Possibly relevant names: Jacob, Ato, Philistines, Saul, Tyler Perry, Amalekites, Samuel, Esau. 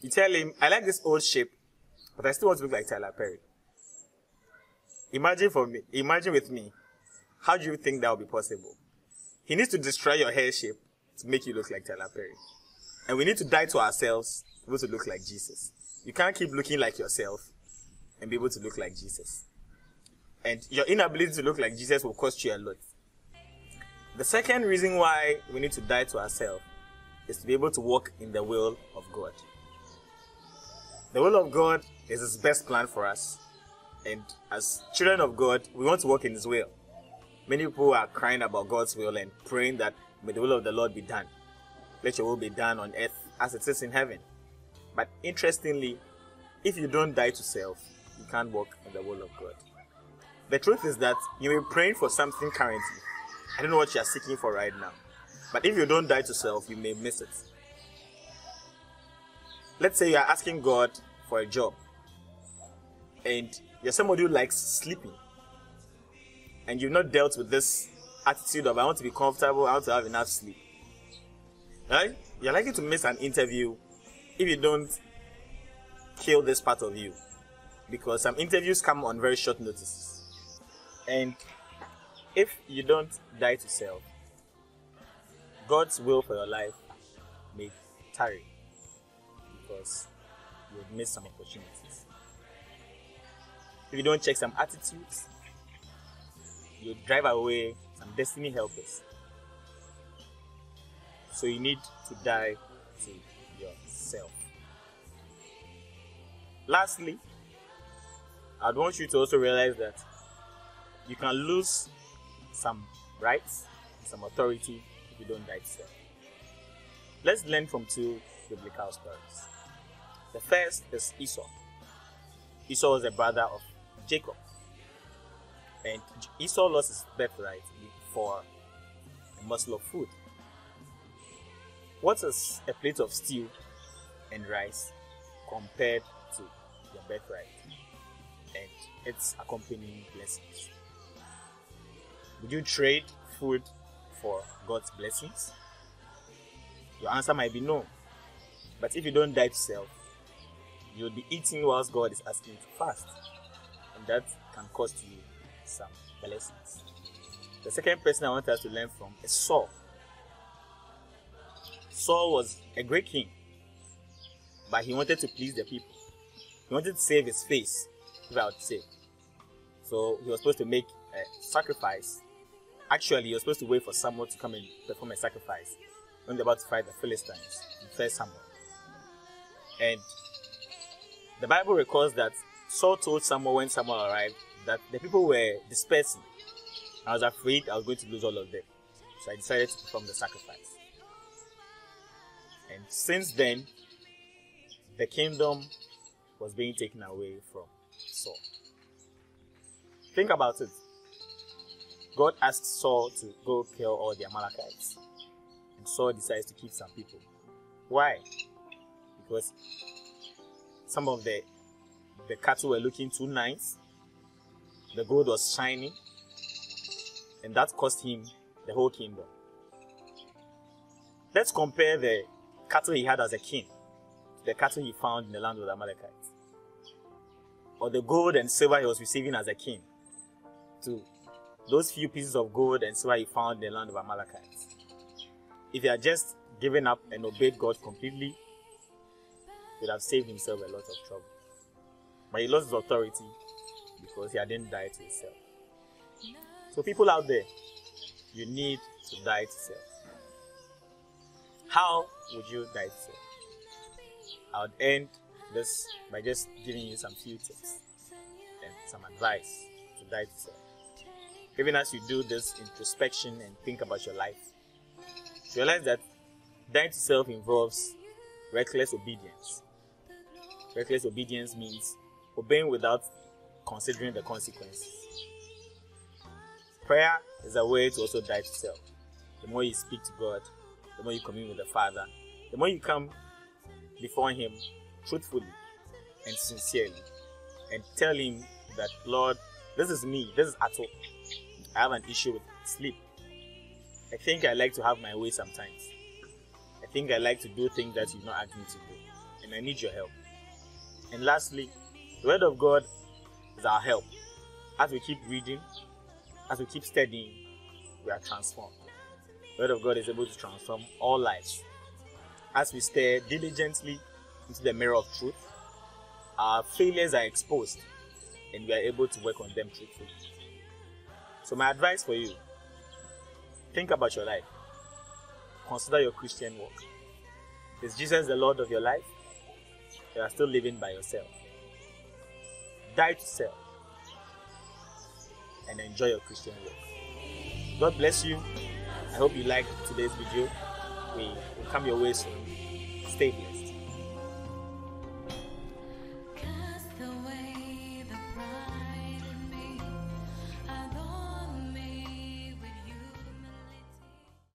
You tell him, I like this old shape, but I still want to look like Tyler Perry. Imagine with me, how do you think that would be possible? He needs to destroy your hair shape to make you look like Tyler Perry. And we need to die to ourselves to be able to look like Jesus. You can't keep looking like yourself and be able to look like Jesus. And your inability to look like Jesus will cost you a lot. The second reason why we need to die to ourselves is to be able to walk in the will of God. The will of God is His best plan for us. And as children of God, we want to walk in His will. Many people are crying about God's will and praying that may the will of the Lord be done. Let your will be done on earth as it is in heaven. But interestingly, if you don't die to self, you can't walk in the will of God. The truth is that you may be praying for something currently. I don't know what you are seeking for right now. But if you don't die to self, you may miss it. Let's say you are asking God for a job. And you're somebody who likes sleeping. And you've not dealt with this attitude of, I want to be comfortable, I want to have enough sleep. Right? You're likely to miss an interview if you don't kill this part of you. Because some interviews come on very short notice. And if you don't die to self, God's will for your life may tarry. Because you've missed some opportunities. If you don't check some attitudes, you drive away some destiny helpers. So you need to die to yourself. Lastly, I'd want you to also realize that you can lose some rights, some authority if you don't die to self. Let's learn from two biblical stories. The first is Esau. Esau was the brother of Jacob. And Esau lost his birthright for a morsel of food. What is a plate of stew and rice compared to your birthright and its accompanying blessings? Would you trade food for God's blessings? Your answer might be no. But if you don't die to self, you'll be eating whilst God is asking you to fast. And that can cost you some blessings. The second person I want us to learn from is Saul. Saul was a great king, but he wanted to please the people. He wanted to save his face, if I would say. So he was supposed to make a sacrifice. Actually, he was supposed to wait for someone to come and perform a sacrifice when they were about to fight the Philistines in 1 Samuel. And the Bible records that Saul told Samuel when Samuel arrived that the people were dispersing. I was afraid I was going to lose all of them. So I decided to perform the sacrifice. And since then, the kingdom was being taken away from Saul. Think about it. God asked Saul to go kill all the Amalekites. And Saul decides to keep some people. Why? Because some of the cattle were looking too nice. The gold was shiny. And that cost him the whole kingdom. Let's compare the cattle he had as a king to the cattle he found in the land of the Amalekites. Or the gold and silver he was receiving as a king to those few pieces of gold and silver he found in the land of Amalekites. If he had just given up and obeyed God completely, he would have saved himself a lot of trouble. But he lost his authority because he hadn't died to himself. So people out there, you need to die to self. How would you die to self? I would end this by just giving you some few tips and some advice to die to self. Even as you do this introspection and think about your life, realize that dying to self involves reckless obedience. Reckless obedience means obeying without considering the consequences. Prayer is a way to also die to self. The more you speak to God, the more you commune with the Father, the more you come before Him truthfully and sincerely and tell Him that, Lord, this is me, this is Ato. I have an issue with sleep. I think I like to have my way sometimes. I think I like to do things that you don't ask me to do. and I need your help. And lastly, the Word of God is our help. As we keep reading, as we keep studying, we are transformed. The Word of God is able to transform all lives. As we stare diligently into the mirror of truth, our failures are exposed and we are able to work on them truthfully. So my advice for you, think about your life. Consider your Christian walk. Is Jesus the Lord of your life? You are still living by yourself. Die to self and enjoy your Christian walk. God bless you. I hope you liked today's video. We will come your way soon. Stay here.